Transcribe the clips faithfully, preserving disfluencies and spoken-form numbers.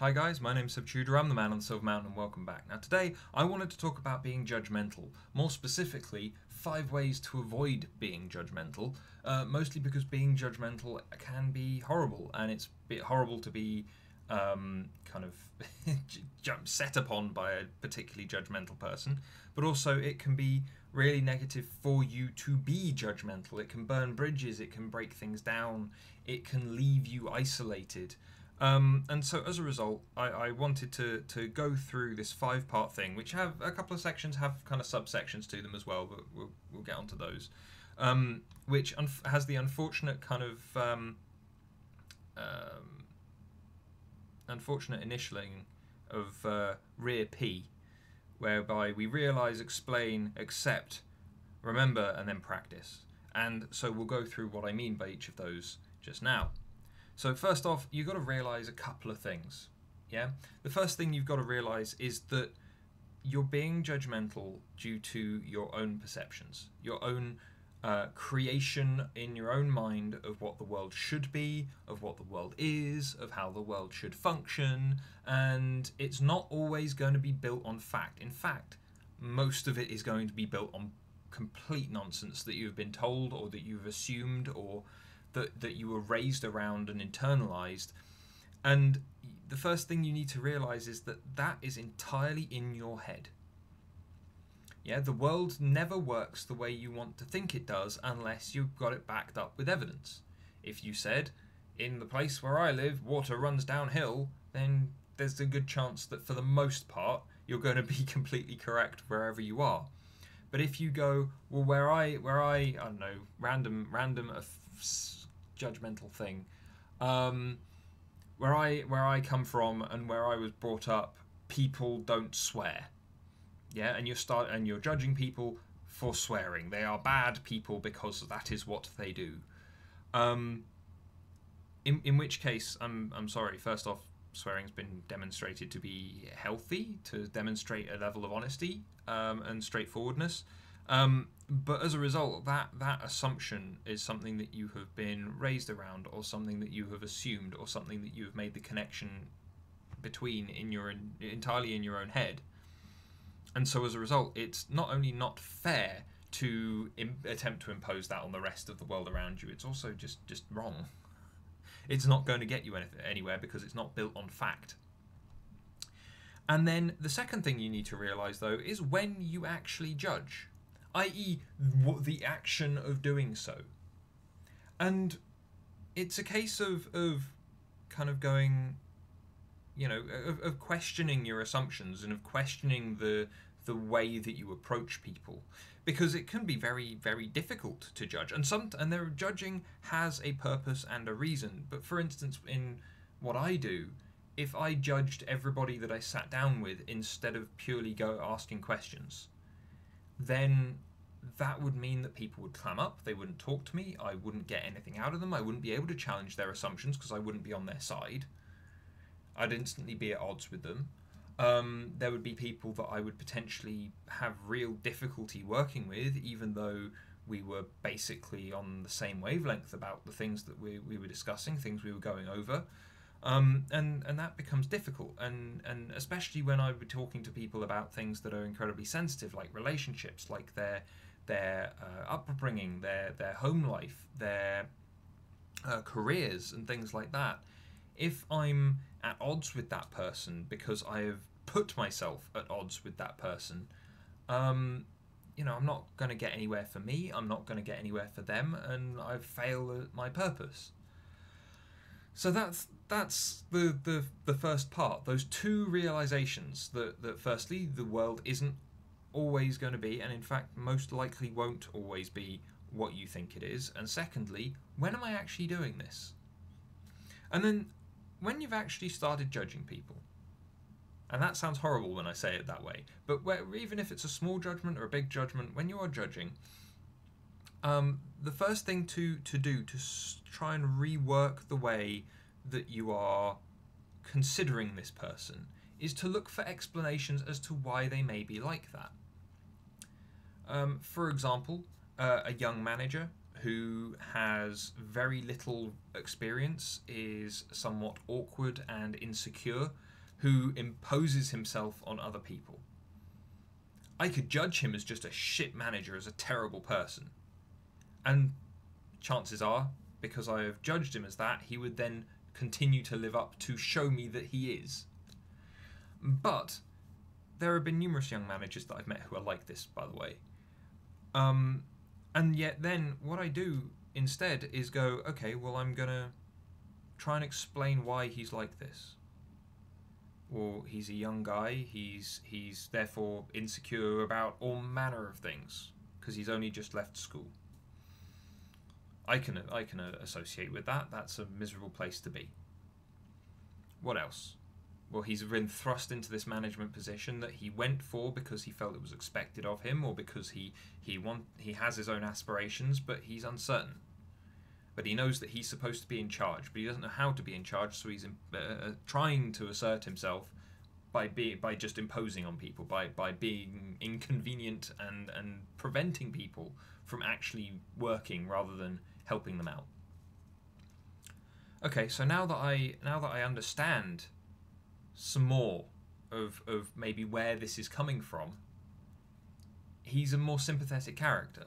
Hi guys, my name's Seb Tudor, I'm the Man on the Silver Mountain and welcome back. Now today I wanted to talk about being judgmental, more specifically five ways to avoid being judgmental, uh, mostly because being judgmental can be horrible and it's a bit horrible to be um, kind of set upon by a particularly judgmental person, but also it can be really negative for you to be judgmental. It can burn bridges, it can break things down, it can leave you isolated. Um, and so as a result, I, I wanted to, to go through this five-part thing, which have a couple of sections, have kind of subsections to them as well, but we'll, we'll get onto those, um, which unf has the unfortunate kind of um, um, unfortunate initialing of uh, rear P, whereby we realise, explain, accept, remember, and then practice. And so we'll go through what I mean by each of those just now. So first off, you've got to realise a couple of things, yeah? The first thing you've got to realise is that you're being judgmental due to your own perceptions, your own uh, creation in your own mind of what the world should be, of what the world is, of how the world should function, and it's not always going to be built on fact. In fact, most of it is going to be built on complete nonsense that you've been told or that you've assumed or that, that you were raised around and internalized. And the first thing you need to realize is that that is entirely in your head. Yeah, the world never works the way you want to think it does unless you've got it backed up with evidence. If you said, in the place where I live, water runs downhill, then there's a good chance that for the most part, you're going to be completely correct wherever you are. But if you go, well, where I, where I, I don't know, random, random, judgmental thing, um, where I where I come from and where I was brought up, people don't swear, yeah, and you start and you're judging people for swearing. They are bad people because that is what they do. Um, in in which case, I'm I'm sorry. First off, swearing's been demonstrated to be healthy, to demonstrate a level of honesty um, and straightforwardness. Um, but as a result, that, that assumption is something that you have been raised around or something that you have assumed or something that you have made the connection between in your entirely in your own head. And so as a result, it's not only not fair to im- attempt to impose that on the rest of the world around you, it's also just, just wrong. It's not going to get you any anywhere because it's not built on fact. And then the second thing you need to realise, though, is when you actually judge, that is the action of doing so. And it's a case of, of kind of going, you know, of, of questioning your assumptions and of questioning the, the way that you approach people. Because it can be very, very difficult to judge. And, some, and their judging has a purpose and a reason. But for instance, in what I do, if I judged everybody that I sat down with instead of purely go asking questions, then that would mean that people would clam up, they wouldn't talk to me, I wouldn't get anything out of them, I wouldn't be able to challenge their assumptions because I wouldn't be on their side. I'd instantly be at odds with them. Um, there would be people that I would potentially have real difficulty working with, even though we were basically on the same wavelength about the things that we, we were discussing, things we were going over. Um, and, and that becomes difficult, and, and especially when I would be talking to people about things that are incredibly sensitive, like relationships, like their their uh, upbringing, their, their home life, their uh, careers, and things like that. If I'm at odds with that person because I have put myself at odds with that person, um, you know, I'm not going to get anywhere for me, I'm not going to get anywhere for them, and I fail at my purpose. So that's that's the, the the first part. Those two realizations that that firstly the world isn't always going to be, and in fact most likely won't always be what you think it is. And secondly, when am I actually doing this? And then when you've actually started judging people, and that sounds horrible when I say it that way, but where, even if it's a small judgment or a big judgment, when you are judging, Um, the first thing to, to do to s try and rework the way that you are considering this person is to look for explanations as to why they may be like that. Um, for example, uh, a young manager who has very little experience, is somewhat awkward and insecure, who imposes himself on other people. I could judge him as just a shit manager, as a terrible person. And chances are, because I have judged him as that, he would then continue to live up to show me that he is. But there have been numerous young managers that I've met who are like this, by the way. Um, and yet then what I do instead is go, okay, well, I'm going to try and explain why he's like this. Well, he's a young guy, he's, he's therefore insecure about all manner of things, because he's only just left school. I can, I can associate with that. That's a miserable place to be. What else? Well, he's been thrust into this management position that he went for because he felt it was expected of him, or because he he want, he has his own aspirations, but he's uncertain. But he knows that he's supposed to be in charge, but he doesn't know how to be in charge, so he's uh, trying to assert himself by be, by just imposing on people, by by being inconvenient and and preventing people from actually working rather than helping them out. Okay, so now that I now that I understand some more of, of maybe where this is coming from, he's a more sympathetic character.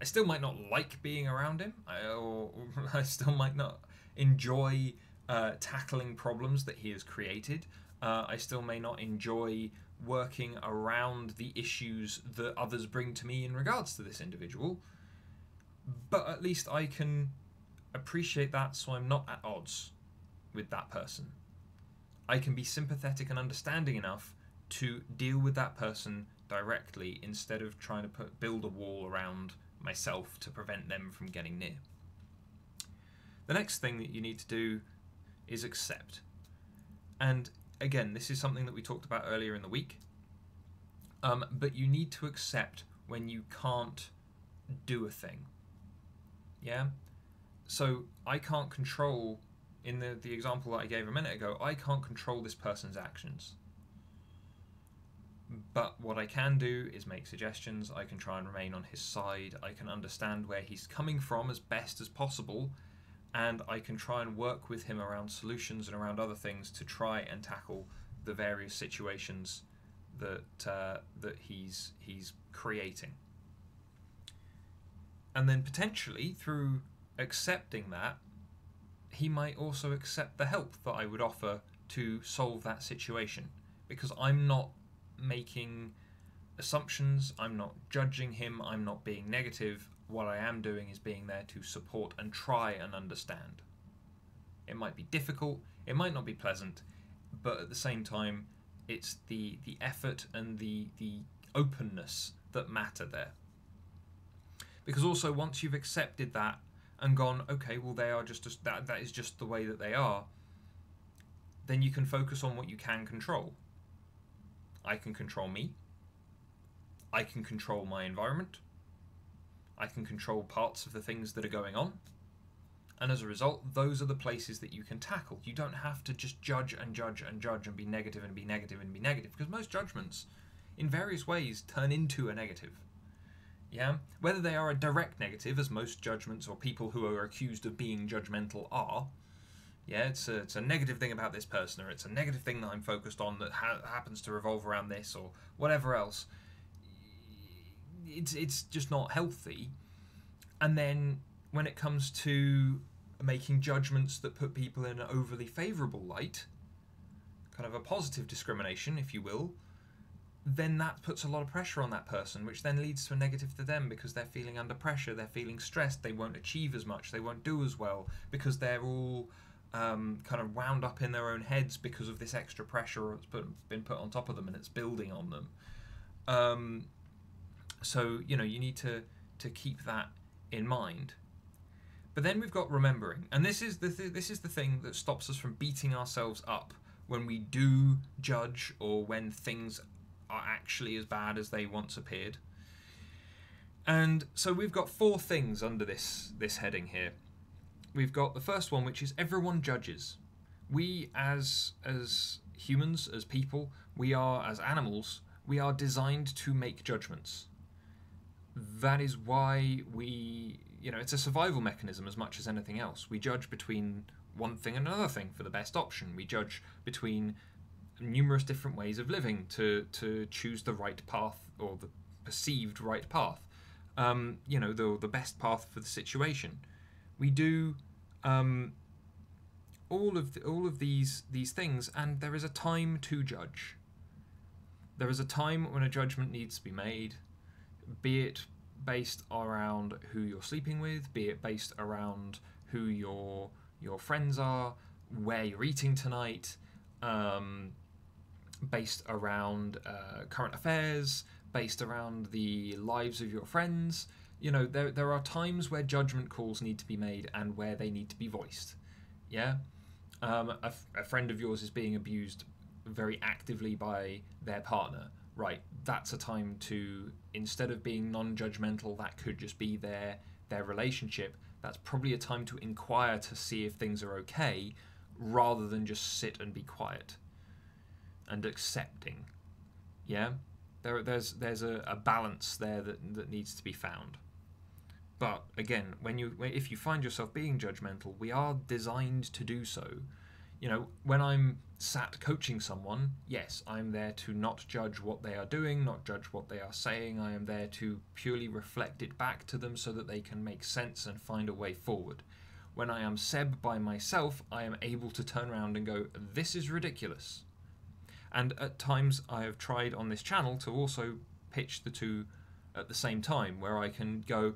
I still might not like being around him, I, or, or I still might not enjoy uh, tackling problems that he has created, uh, I still may not enjoy working around the issues that others bring to me in regards to this individual, but at least I can appreciate that, so I'm not at odds with that person. I can be sympathetic and understanding enough to deal with that person directly instead of trying to put, build a wall around myself to prevent them from getting near. The next thing that you need to do is accept. And again, this is something that we talked about earlier in the week, um, but you need to accept when you can't do a thing. Yeah? So I can't control... In the, the example that I gave a minute ago, I can't control this person's actions. But what I can do is make suggestions, I can try and remain on his side, I can understand where he's coming from as best as possible, and I can try and work with him around solutions and around other things to try and tackle the various situations that, uh, that he's, he's creating. And then potentially, through accepting that, he might also accept the help that I would offer to solve that situation, because I'm not making assumptions, I'm not judging him, I'm not being negative. What I am doing is being there to support and try and understand. It might be difficult, it might not be pleasant, but at the same time, it's the, the effort and the, the openness that matter there. Because also, once you've accepted that, and gone, okay, well, they are just a, that that is just the way that they are, then you can focus on what you can control. I can control me. I can control my environment. I can control parts of the things that are going on. And as a result, those are the places that you can tackle. You don't have to just judge and judge and judge and be negative and be negative and be negative, because most judgments, in various ways, turn into a negative. Yeah? Whether they are a direct negative, as most judgments or people who are accused of being judgmental are, yeah, it's a, it's a negative thing about this person, or it's a negative thing that I'm focused on that ha happens to revolve around this, or whatever else. It's, it's just not healthy. And then when it comes to making judgments that put people in an overly favourable light, kind of a positive discrimination, if you will, then that puts a lot of pressure on that person, which then leads to a negative to them, because they're feeling under pressure, they're feeling stressed, they won't achieve as much, they won't do as well, because they're all um, kind of wound up in their own heads because of this extra pressure that's put, been put on top of them, and it's building on them. Um, so, you know, you need to, to keep that in mind. But then we've got remembering, and this is the th this is the thing that stops us from beating ourselves up when we do judge, or when things are actually as bad as they once appeared. And so we've got four things under this this heading here. We've got the first one, which is everyone judges. We as as humans, as people, we are as animals, we are designed to make judgments. That is why we you know, it's a survival mechanism as much as anything else. We judge between one thing and another thing for the best option. We judge between numerous different ways of living to to choose the right path, or the perceived right path. Um, you know, the the best path for the situation. We do um, all of the, all of these these things, and there is a time to judge. There is a time when a judgment needs to be made, be it based around who you're sleeping with, be it based around who your your friends are, where you're eating tonight, um, based around uh, current affairs, based around the lives of your friends. You know, there, there are times where judgment calls need to be made and where they need to be voiced. Yeah? Um, a, f a friend of yours is being abused very actively by their partner. Right, that's a time to, instead of being non-judgmental, that could just be their their relationship, that's probably a time to inquire to see if things are okay, rather than just sit and be quiet and accepting. Yeah? There, there's there's a, a balance there that, that needs to be found. But again, when you if you find yourself being judgmental, we are designed to do so. You know, when I'm sat coaching someone, yes, I'm there to not judge what they are doing, not judge what they are saying. I am there to purely reflect it back to them so that they can make sense and find a way forward. When I am Seb by myself, I am able to turn around and go, this is ridiculous. And at times I have tried on this channel to also pitch the two at the same time, where I can go,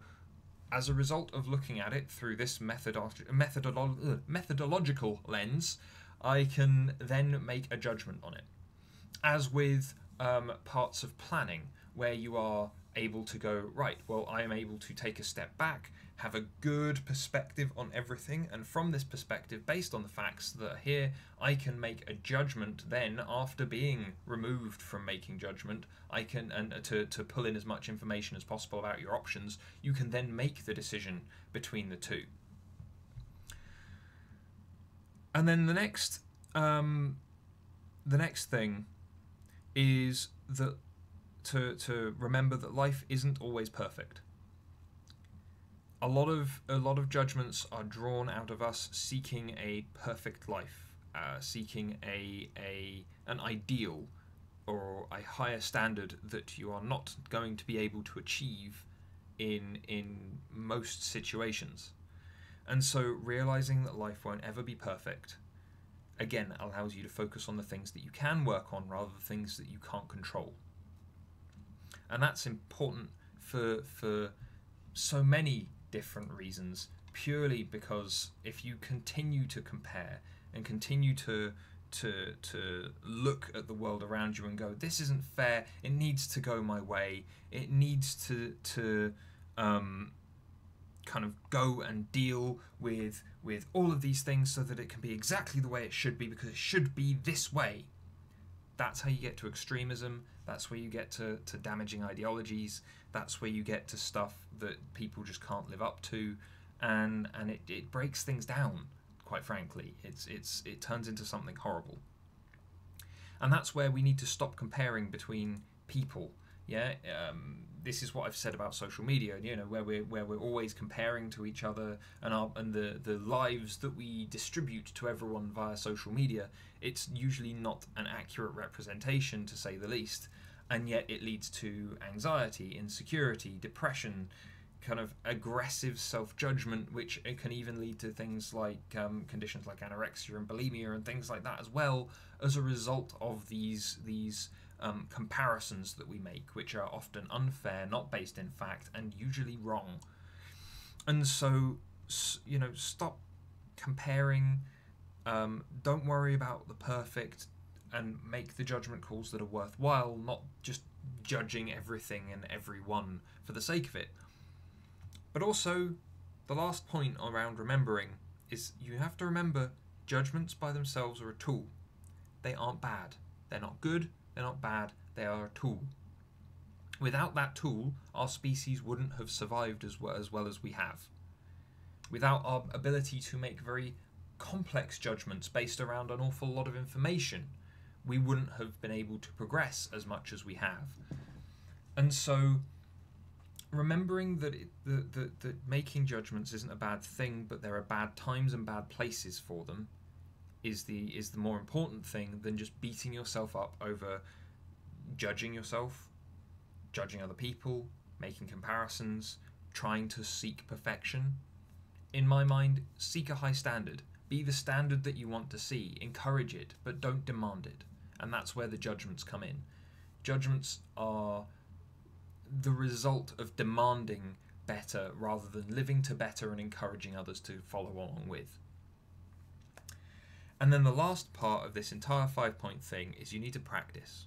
as a result of looking at it through this methodolo methodolo methodological lens, I can then make a judgment on it. As with um, parts of planning, where you are able to go, right, well, I am able to take a step back, have a good perspective on everything, and from this perspective, based on the facts that are here, I can make a judgment then, after being removed from making judgment, I can, and to, to pull in as much information as possible about your options, you can then make the decision between the two. And then the next, um, the next thing is that to, to remember that life isn't always perfect. A lot of a lot of judgments are drawn out of us seeking a perfect life, uh, seeking a a an ideal or a higher standard that you are not going to be able to achieve in in most situations. And so realizing that life won't ever be perfect, again, allows you to focus on the things that you can work on rather than things that you can't control. And that's important for for so many different reasons, purely because if you continue to compare and continue to to to look at the world around you and go, this isn't fair, it needs to go my way, it needs to to um kind of go and deal with with all of these things so that it can be exactly the way it should be, because it should be this way. That's how you get to extremism, that's where you get to, to damaging ideologies, that's where you get to stuff that people just can't live up to, and and it, it breaks things down, quite frankly. It's it's it turns into something horrible. And that's where we need to stop comparing between people. Yeah, um, this is what I've said about social media, you know, where we're where we're always comparing to each other, and our and the the lives that we distribute to everyone via social media. It's usually not an accurate representation, to say the least, and yet it leads to anxiety, insecurity, depression, kind of aggressive self-judgment, which it can even lead to things like um, conditions like anorexia and bulimia and things like that as well, as a result of these these. Um, comparisons that we make, which are often unfair, not based in fact, and usually wrong. And so, you know, stop comparing, um, don't worry about the perfect, and make the judgment calls that are worthwhile, not just judging everything and everyone for the sake of it. But also, the last point around remembering is you have to remember judgments by themselves are a tool. They aren't bad, they're not good, they're not bad, they are a tool. Without that tool, our species wouldn't have survived as well as, well as we have. Without our ability to make very complex judgments based around an awful lot of information, we wouldn't have been able to progress as much as we have. And so remembering that, it, that, that, that making judgments isn't a bad thing, but there are bad times and bad places for them, is the is the more important thing than just beating yourself up over judging yourself, judging other people, making comparisons, trying to seek perfection. In my mind, seek a high standard. Be the standard that you want to see. Encourage it, but don't demand it. And that's where the judgments come in. Judgments are the result of demanding better rather than living to better and encouraging others to follow along with. And then the last part of this entire five-point thing is you need to practice.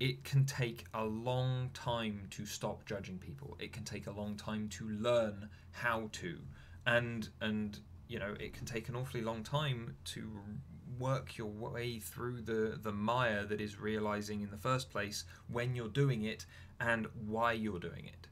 It can take a long time to stop judging people. It can take a long time to learn how to. And, and you know, it can take an awfully long time to work your way through the, the mire that is realizing in the first place when you're doing it and why you're doing it.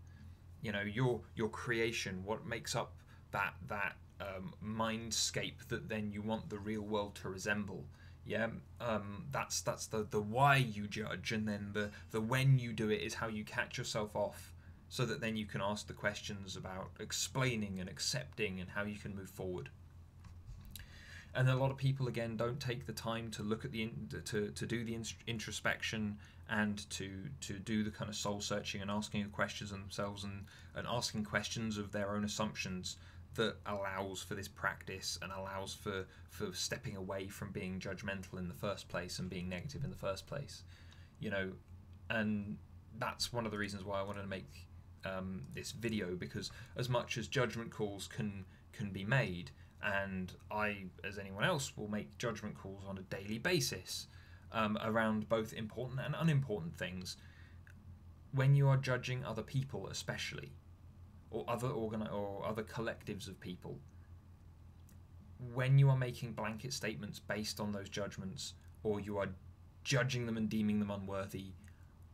You know, your, your creation, what makes up that, that, Um, mindscape that then you want the real world to resemble. Yeah, um, that's that's the the why you judge, and then the the when you do it is how you catch yourself off, so that then you can ask the questions about explaining and accepting and how you can move forward. And a lot of people again don't take the time to look at the in, to to do the in, introspection and to to do the kind of soul searching and asking questions of themselves and and asking questions of their own assumptions. That allows for this practice and allows for, for stepping away from being judgmental in the first place and being negative in the first place, you know, and that's one of the reasons why I wanted to make um, this video, because as much as judgment calls can can be made, and I, as anyone else, will make judgment calls on a daily basis um, around both important and unimportant things, when you are judging other people especially, or other organ or other collectives of people, when you are making blanket statements based on those judgments, or you are judging them and deeming them unworthy,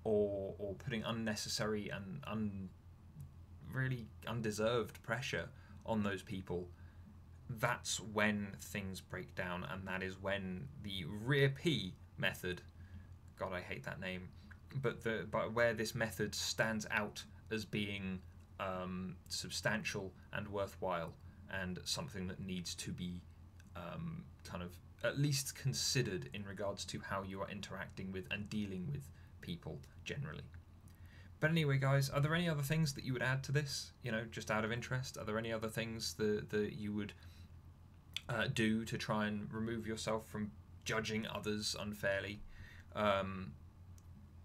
or or putting unnecessary and un really undeserved pressure on those people, that's when things break down, and that is when the rear P method, God I hate that name, but the but where this method stands out as being Um, substantial and worthwhile and something that needs to be um, kind of at least considered in regards to how you are interacting with and dealing with people generally. But anyway, guys, are there any other things that you would add to this, you know, just out of interest? Are there any other things that, that you would uh, do to try and remove yourself from judging others unfairly? Um,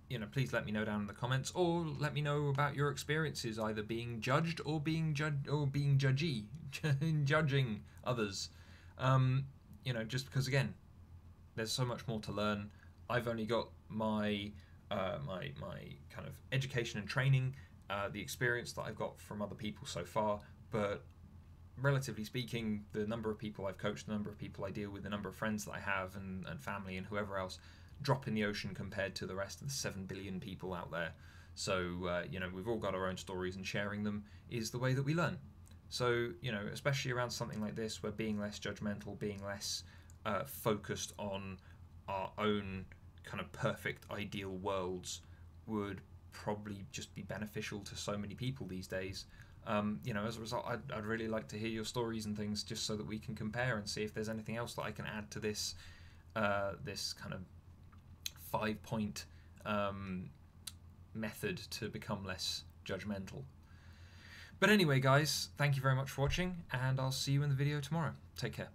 You know, please let me know down in the comments, or let me know about your experiences either being judged or being judged or being judgy, judging others. Um, you know, just because again, there's so much more to learn. I've only got my uh, my my kind of education and training, uh, the experience that I've got from other people so far, but relatively speaking, the number of people I've coached, the number of people I deal with, the number of friends that I have, and, and family, and whoever else. Drop in the ocean compared to the rest of the seven billion people out there. So, uh, you know, we've all got our own stories, and sharing them is the way that we learn. So, you know, especially around something like this, where being less judgmental, being less uh, focused on our own kind of perfect ideal worlds would probably just be beneficial to so many people these days. Um, you know, as a result, I'd, I'd really like to hear your stories and things, just so that we can compare and see if there's anything else that I can add to this, uh, this kind of five-point um, method to become less judgmental. But anyway, guys, thank you very much for watching, and I'll see you in the video tomorrow. Take care.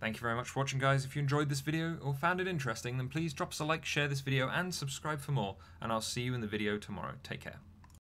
Thank you very much for watching, guys. If you enjoyed this video or found it interesting, then please drop us a like, share this video, and subscribe for more, and I'll see you in the video tomorrow. Take care.